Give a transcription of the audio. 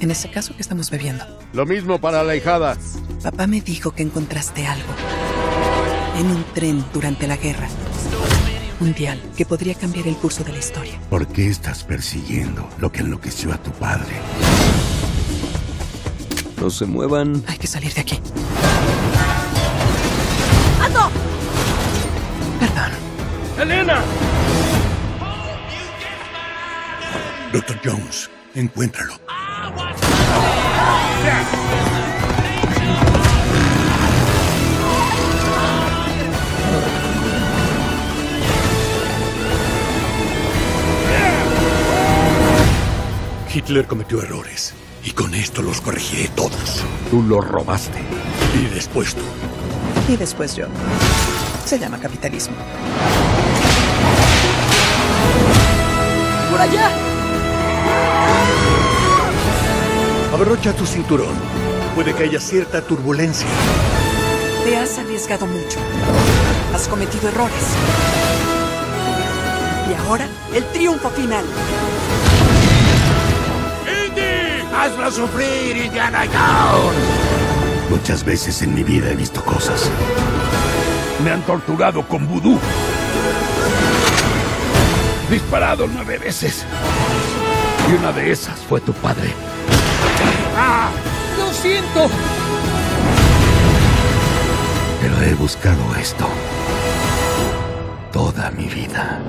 En ese caso, ¿qué estamos bebiendo? Lo mismo para la hijada. Papá me dijo que encontraste algo en un tren durante la guerra mundial que podría cambiar el curso de la historia. ¿Por qué estás persiguiendo lo que enloqueció a tu padre? No se muevan. Hay que salir de aquí. ¡Ando! Perdón. ¡Elena! Dr. Jones, encuéntralo. Hitler cometió errores y con esto los corregiré todos. Tú los robaste. Y después tú. Y después yo. Se llama capitalismo. ¡Por allá! Abrocha tu cinturón. Puede que haya cierta turbulencia. Te has arriesgado mucho. Has cometido errores. Y ahora, el triunfo final. ¡Indy! ¡Hazla sufrir, Indiana Jones! Muchas veces en mi vida he visto cosas. Me han torturado con vudú. Disparado 9 veces. Y una de esas fue tu padre. ¡Ah! ¡Lo siento! Pero he buscado esto toda mi vida.